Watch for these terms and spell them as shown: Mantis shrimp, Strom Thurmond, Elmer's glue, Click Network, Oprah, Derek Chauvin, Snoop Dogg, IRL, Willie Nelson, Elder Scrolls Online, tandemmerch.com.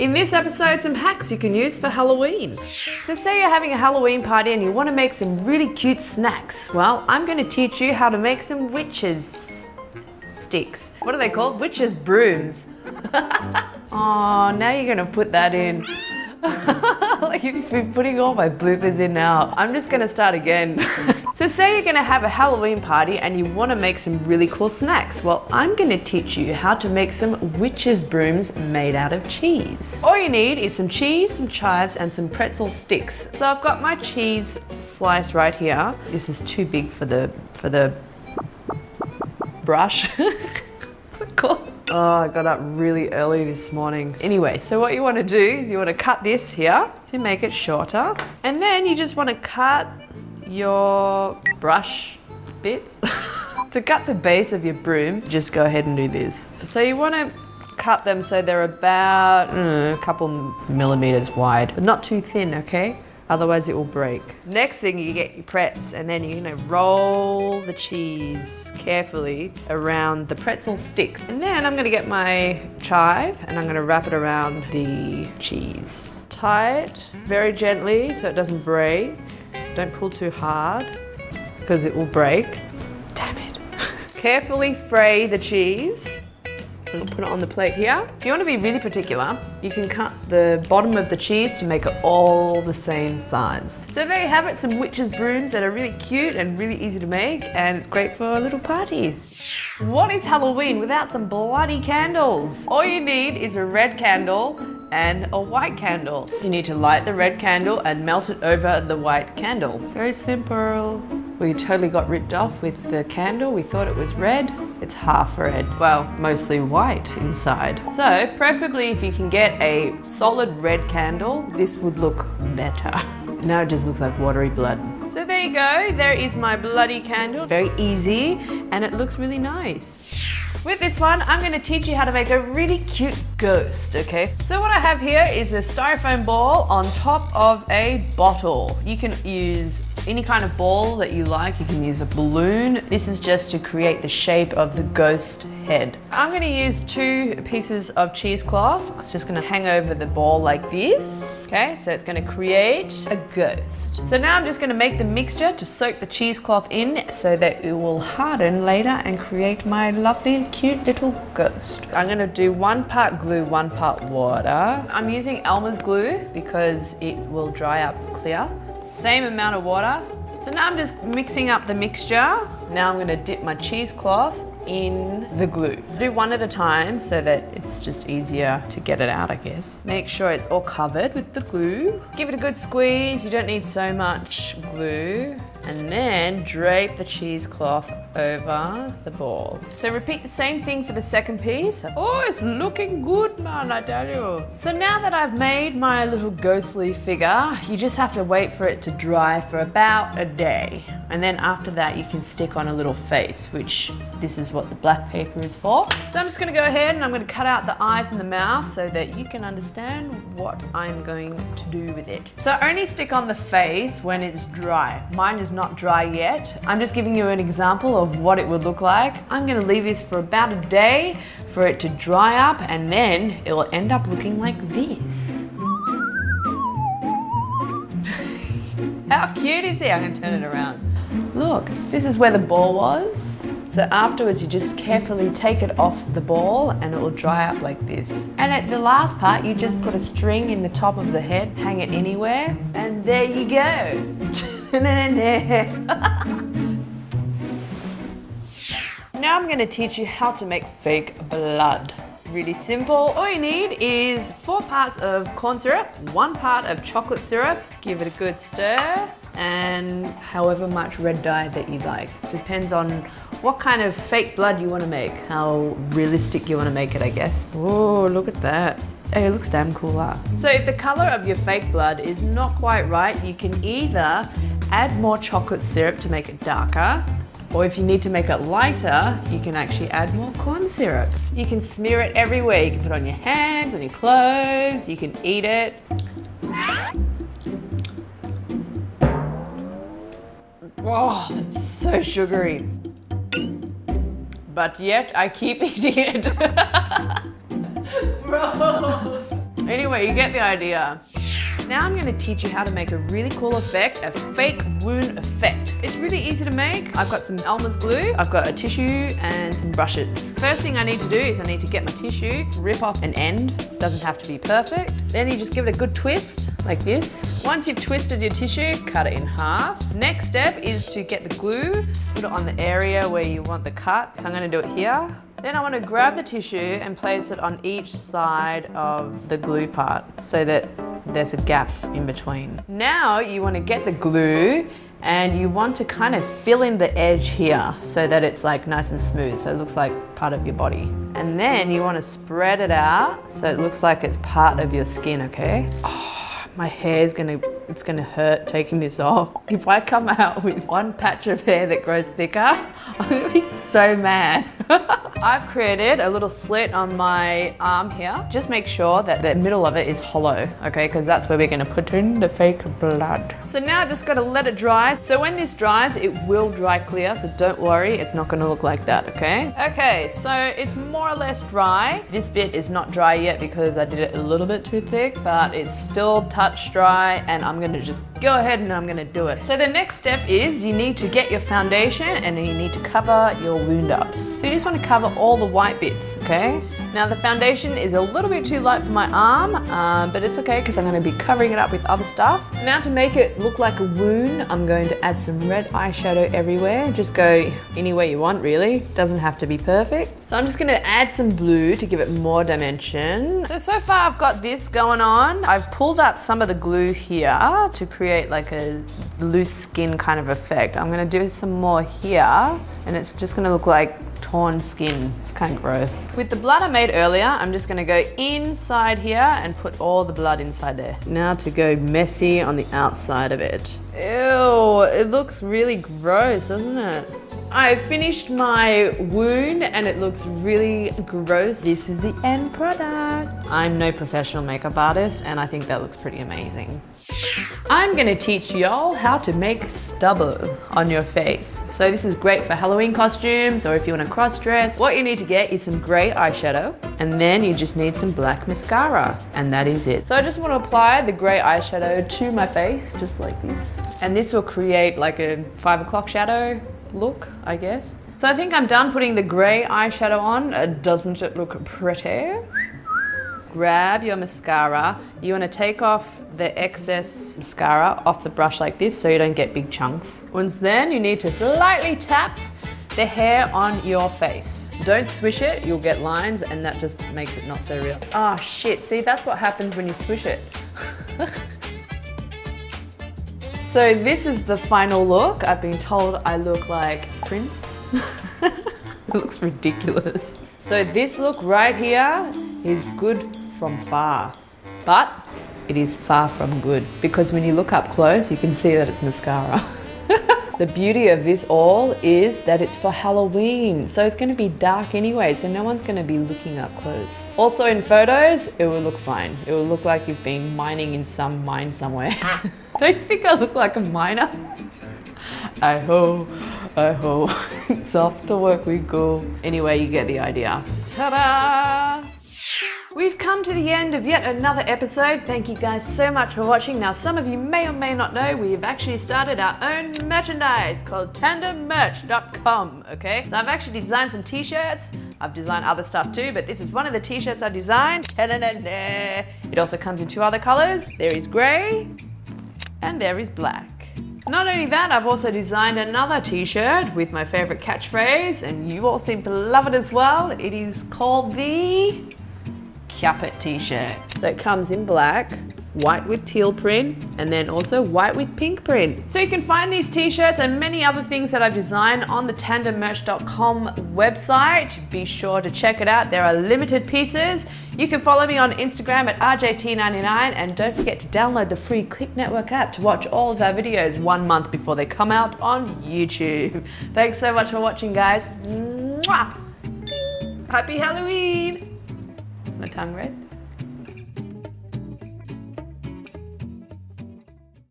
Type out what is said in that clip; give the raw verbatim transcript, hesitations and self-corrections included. In this episode, some hacks you can use for Halloween. So say you're having a Halloween party and you want to make some really cute snacks. Well, I'm going to teach you how to make some witches sticks. What are they called? Witches brooms. Oh, now you're going to put that in. Like you've been putting all my bloopers in now. I'm just gonna start again. So say you're gonna have a Halloween party and you wanna make some really cool snacks. Well, I'm gonna teach you how to make some witches brooms made out of cheese. All you need is some cheese, some chives, and some pretzel sticks. So I've got my cheese slice right here. This is too big for the, for the brush. What's it called? Oh, I got up really early this morning. Anyway, so what you want to do is you want to cut this here to make it shorter. And then you just want to cut your brush bits. To cut the base of your broom, just go ahead and do this. So you want to cut them so they're about mm, a couple millimeters wide, but not too thin, okay? Otherwise it will break. Next thing, you get your pretz, and then you're gonna roll the cheese carefully around the pretzel sticks. And then I'm gonna get my chive and I'm gonna wrap it around the cheese. Tie it very gently so it doesn't break. Don't pull too hard because it will break. Damn it. Carefully fray the cheese. I'm gonna put it on the plate here. If you want to be really particular, you can cut the bottom of the cheese to make it all the same size. So there you have it, some witches' brooms that are really cute and really easy to make, and it's great for little parties. What is Halloween without some bloody candles? All you need is a red candle and a white candle. You need to light the red candle and melt it over the white candle. Very simple. We totally got ripped off with the candle. We thought it was red. It's half red, well, mostly white inside. So preferably if you can get a solid red candle, this would look better. Now it just looks like watery blood. So there you go, there is my bloody candle. Very easy, and it looks really nice. With this one, I'm gonna teach you how to make a really cute ghost, okay? So what I have here is a styrofoam ball on top of a bottle. You can use any kind of ball that you like. You can use a balloon. This is just to create the shape of the ghost head. I'm gonna use two pieces of cheesecloth. It's just gonna hang over the ball like this, okay? So it's gonna create a ghost. So now I'm just gonna make the mixture to soak the cheesecloth in so that it will harden later and create my lovely cute little ghost. I'm gonna do one part glue, one part water. I'm using Elmer's glue because it will dry up clear. Same amount of water. So now I'm just mixing up the mixture. Now I'm gonna dip my cheesecloth in the glue. Do one at a time so that it's just easier to get it out, I guess. Make sure it's all covered with the glue. Give it a good squeeze. You don't need so much glue. And then drape the cheesecloth over the ball. So repeat the same thing for the second piece. Oh, it's looking good, man, I tell you. So now that I've made my little ghostly figure, you just have to wait for it to dry for about a day. And then after that, you can stick on a little face, which this is what the black paper is for. So I'm just gonna go ahead and I'm gonna cut out the eyes and the mouth so that you can understand what I'm going to do with it. So only stick on the face when it's dry. Mine is not dry yet. I'm just giving you an example of what it would look like. I'm gonna leave this for about a day for it to dry up, and then it will end up looking like this. How cute is he? I'm gonna turn it around. Look, this is where the ball was. So afterwards you just carefully take it off the ball and it will dry up like this. And at the last part, you just put a string in the top of the head, hang it anywhere, and there you go. Now I'm gonna teach you how to make fake blood. Really simple. All you need is four parts of corn syrup, one part of chocolate syrup. Give it a good stir, and however much red dye that you like. Depends on what kind of fake blood you want to make, how realistic you want to make it, I guess. Oh, look at that. Hey, it looks damn cool, huh? So if the color of your fake blood is not quite right, you can either add more chocolate syrup to make it darker, or if you need to make it lighter, you can actually add more corn syrup. You can smear it everywhere. You can put it on your hands, on your clothes, you can eat it. Oh, it's so sugary. But yet I keep eating it. Bro. Anyway, you get the idea. Now I'm gonna teach you how to make a really cool effect, a fake wound effect. It's really easy to make. I've got some Elmer's glue, I've got a tissue and some brushes. First thing I need to do is I need to get my tissue, rip off an end, doesn't have to be perfect. Then you just give it a good twist, like this. Once you've twisted your tissue, cut it in half. Next step is to get the glue, put it on the area where you want the cut. So I'm gonna do it here. Then I want to grab the tissue and place it on each side of the glue part so that there's a gap in between. Now you want to get the glue and you want to kind of fill in the edge here so that it's like nice and smooth, so it looks like part of your body. And then you want to spread it out so it looks like it's part of your skin, okay? Oh, my hair's gonna, it's gonna hurt taking this off. If I come out with one patch of hair that grows thicker, I'm gonna be so mad. I've created a little slit on my arm here. Just make sure that the middle of it is hollow, okay? Because that's where we're gonna put in the fake blood. So now I just gotta let it dry. So when this dries, it will dry clear, so don't worry, it's not gonna look like that, okay? Okay, so it's more or less dry. This bit is not dry yet because I did it a little bit too thick, but it's still touch dry, and I'm gonna just go ahead and I'm gonna do it. So the next step is you need to get your foundation and then you need to cover your wound up. So you just wanna cover all the white bits, okay? Now the foundation is a little bit too light for my arm, um, but it's okay because I'm gonna be covering it up with other stuff. Now to make it look like a wound, I'm going to add some red eyeshadow everywhere. Just go anywhere you want, really. Doesn't have to be perfect. So I'm just gonna add some blue to give it more dimension. So, so far I've got this going on. I've pulled up some of the glue here to create like a loose skin kind of effect. I'm gonna do some more here and it's just gonna look like torn skin. It's kind of gross. With the blood I made earlier, I'm just gonna go inside here and put all the blood inside there. Now to go messy on the outside of it. Ew, it looks really gross, doesn't it? I finished my wound and it looks really gross. This is the end product. I'm no professional makeup artist and I think that looks pretty amazing. I'm gonna teach y'all how to make stubble on your face. So this is great for Halloween costumes or if you wanna cross dress. What you need to get is some gray eyeshadow and then you just need some black mascara and that is it. So I just wanna apply the gray eyeshadow to my face, just like this. And this will create like a five o'clock shadow look, I guess. So I think I'm done putting the grey eyeshadow on. Uh, doesn't it look pretty? Grab your mascara. You want to take off the excess mascara off the brush like this so you don't get big chunks. Once then you need to lightly tap the hair on your face. Don't swish it, you'll get lines and that just makes it not so real. Oh shit, see that's what happens when you swish it. So this is the final look. I've been told I look like Prince. It looks ridiculous. So this look right here is good from far, but it is far from good because when you look up close, you can see that it's mascara. The beauty of this all is that it's for Halloween, so it's gonna be dark anyway, so no one's gonna be looking up close. Also in photos, it will look fine. It will look like you've been mining in some mine somewhere. Don't you think I look like a miner? I-ho, I-ho, it's off to work we go. Anyway, you get the idea. Ta-da! We've come to the end of yet another episode. Thank you guys so much for watching. Now, some of you may or may not know, we've actually started our own merchandise called tandem merch dot com, okay? So I've actually designed some t-shirts. I've designed other stuff too, but this is one of the t-shirts I designed. It also comes in two other colors. There is grey and there is black. Not only that, I've also designed another t-shirt with my favorite catchphrase, and you all seem to love it as well. It is called the Cuppet t-shirt. So it comes in black, white with teal print, and then also white with pink print. So you can find these t-shirts and many other things that I've designed on the tandem merch dot com website. Be sure to check it out. There are limited pieces. You can follow me on Instagram at R J T ninety-nine and don't forget to download the free Click Network app to watch all of our videos one month before they come out on YouTube. Thanks so much for watching, guys. Mwah! Happy Halloween! My tongue red.